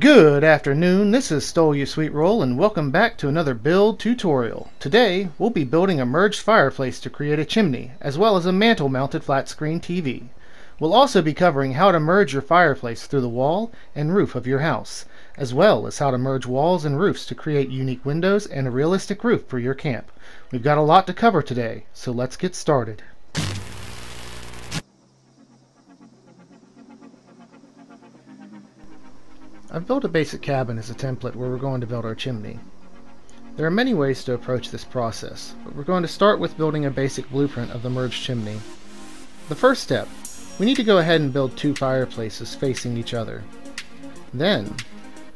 Good afternoon, this is StoleYaSweetroll and welcome back to another build tutorial. Today, we'll be building a merged fireplace to create a chimney, as well as a mantle mounted flat screen TV. We'll also be covering how to merge your fireplace through the wall and roof of your house, as well as how to merge walls and roofs to create unique windows and a realistic roof for your camp. We've got a lot to cover today, so let's get started. I've built a basic cabin as a template where we're going to build our chimney. There are many ways to approach this process, but we're going to start with building a basic blueprint of the merged chimney. The first step, we need to go ahead and build two fireplaces facing each other. Then,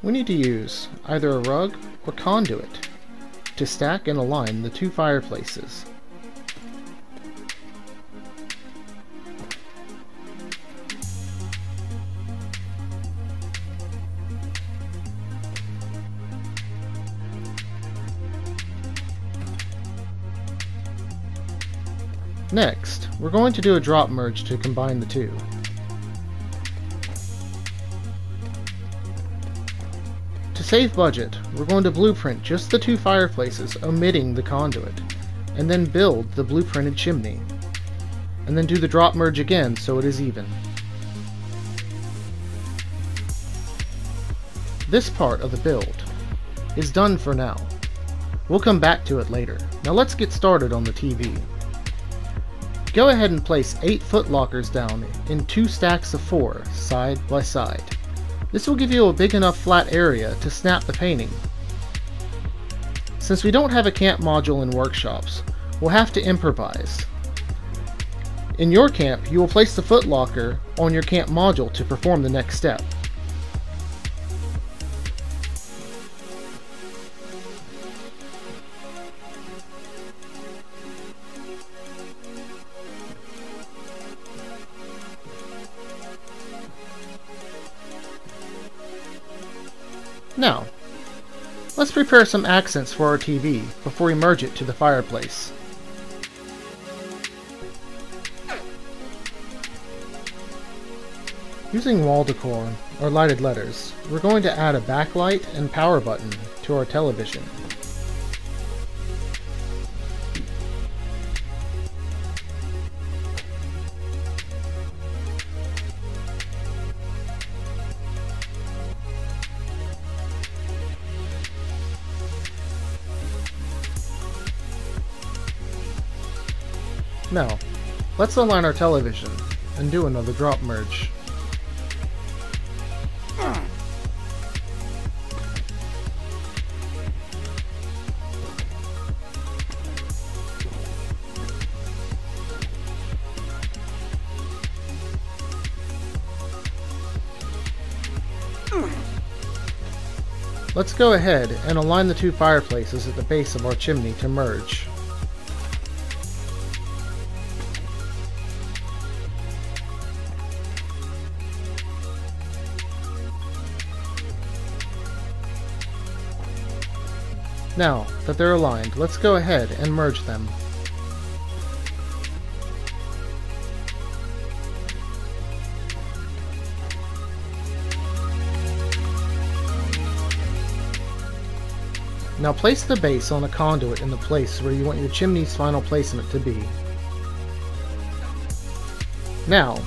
we need to use either a rug or conduit to stack and align the two fireplaces. Next, we're going to do a drop merge to combine the two. To save budget, we're going to blueprint just the two fireplaces, omitting the conduit, and then build the blueprinted chimney. And then do the drop merge again so it is even. This part of the build is done for now. We'll come back to it later. Now let's get started on the TV. Go ahead and place 8-foot lockers down in 2 stacks of 4, side by side. This will give you a big enough flat area to snap the painting. Since we don't have a camp module in workshops, we'll have to improvise. In your camp, you will place the foot locker on your camp module to perform the next step. Now, let's prepare some accents for our TV before we merge it to the fireplace. Using wall decor, or lighted letters, we're going to add a backlight and power button to our television. Now, let's align our television and do another drop merge. Let's go ahead and align the two fireplaces at the base of our chimney to merge. Now that they're aligned, let's go ahead and merge them. Now place the base on a conduit in the place where you want your chimney's final placement to be. Now,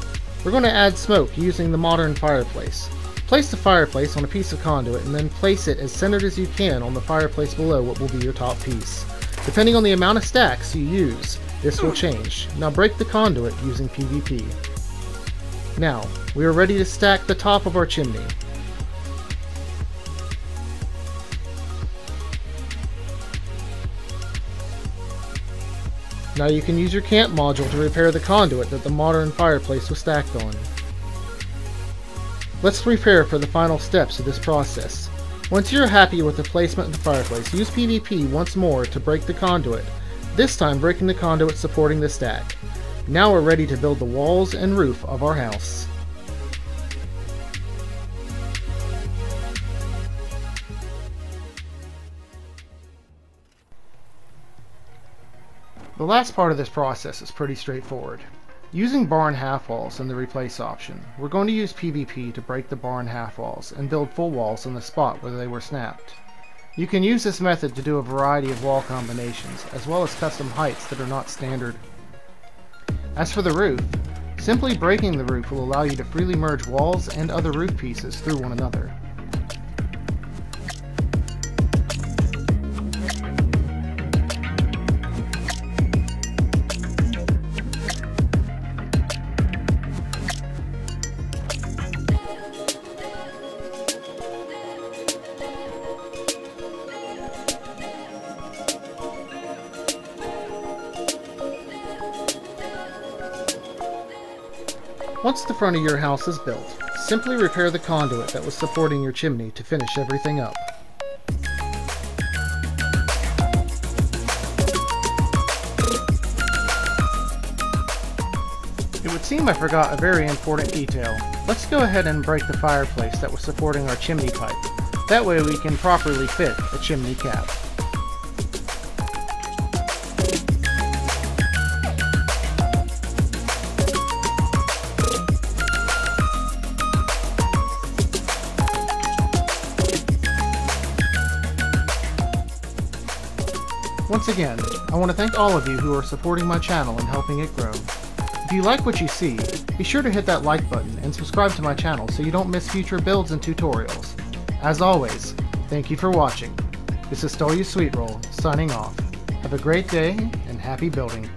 we're going to add smoke using the modern fireplace. Place the fireplace on a piece of conduit and then place it as centered as you can on the fireplace below what will be your top piece. Depending on the amount of stacks you use, this will change. Now break the conduit using PVP. Now, we are ready to stack the top of our chimney. Now you can use your camp module to repair the conduit that the modern fireplace was stacked on. Let's prepare for the final steps of this process. Once you're happy with the placement of the fireplace, use PVP once more to break the conduit, this time breaking the conduit supporting the stack. Now we're ready to build the walls and roof of our house. The last part of this process is pretty straightforward. Using barn half walls in the replace option, we're going to use PvP to break the barn half walls and build full walls in the spot where they were snapped. You can use this method to do a variety of wall combinations, as well as custom heights that are not standard. As for the roof, simply breaking the roof will allow you to freely merge walls and other roof pieces through one another. Once the front of your house is built, simply repair the conduit that was supporting your chimney to finish everything up. It would seem I forgot a very important detail. Let's go ahead and break the fireplace that was supporting our chimney pipe. That way we can properly fit a chimney cap. Once again, I want to thank all of you who are supporting my channel and helping it grow. If you like what you see, be sure to hit that like button and subscribe to my channel so you don't miss future builds and tutorials. As always, thank you for watching. This is StoleYaSweetroll signing off. Have a great day and happy building.